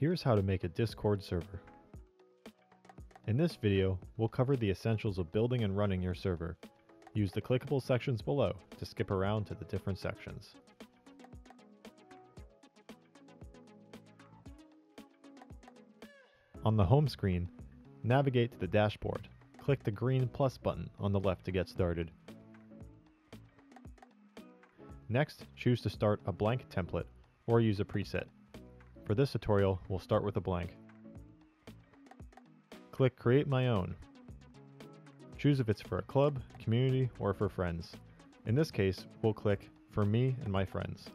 Here's how to make a Discord server. In this video, we'll cover the essentials of building and running your server. Use the clickable sections below to skip around to the different sections. On the home screen, navigate to the dashboard. Click the green plus button on the left to get started. Next, choose to start a blank template or use a preset. For this tutorial, we'll start with a blank. Click Create My Own. Choose if it's for a club, community, or for friends. In this case, we'll click For Me and My Friends.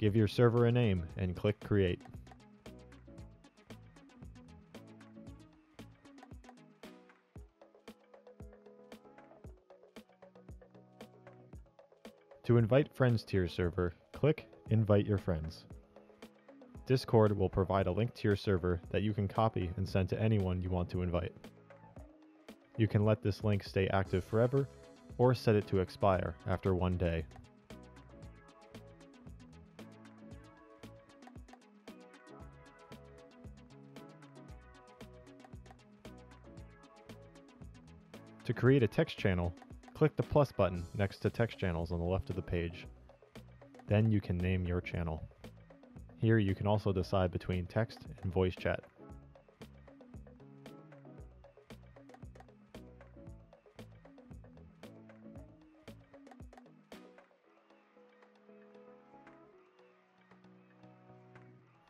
Give your server a name and click Create. To invite friends to your server, click Invite Your Friends. Discord will provide a link to your server that you can copy and send to anyone you want to invite. You can let this link stay active forever or set it to expire after 1 day. To create a text channel, click the plus button next to text channels on the left of the page. Then you can name your channel. Here you can also decide between text and voice chat.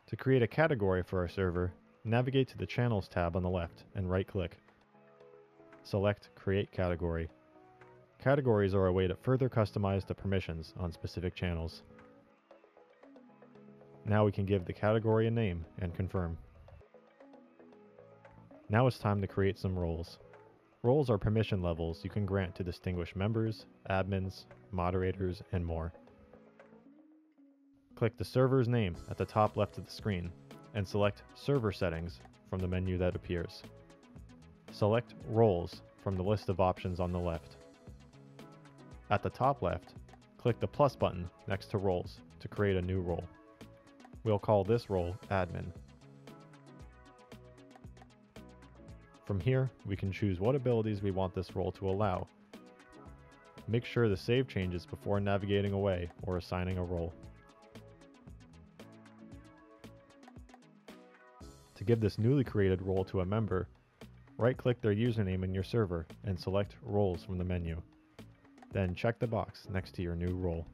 To create a category for our server, navigate to the Channels tab on the left and right-click. Select Create Category. Categories are a way to further customize the permissions on specific channels. Now we can give the category a name and confirm. Now it's time to create some roles. Roles are permission levels you can grant to distinguished members, admins, moderators, and more. Click the server's name at the top left of the screen and select Server Settings from the menu that appears. Select Roles from the list of options on the left. At the top left, click the plus button next to Roles to create a new role. We'll call this role Admin. From here, we can choose what abilities we want this role to allow. Make sure to save changes before navigating away or assigning a role. To give this newly created role to a member, right-click their username in your server and select Roles from the menu. Then check the box next to your new role.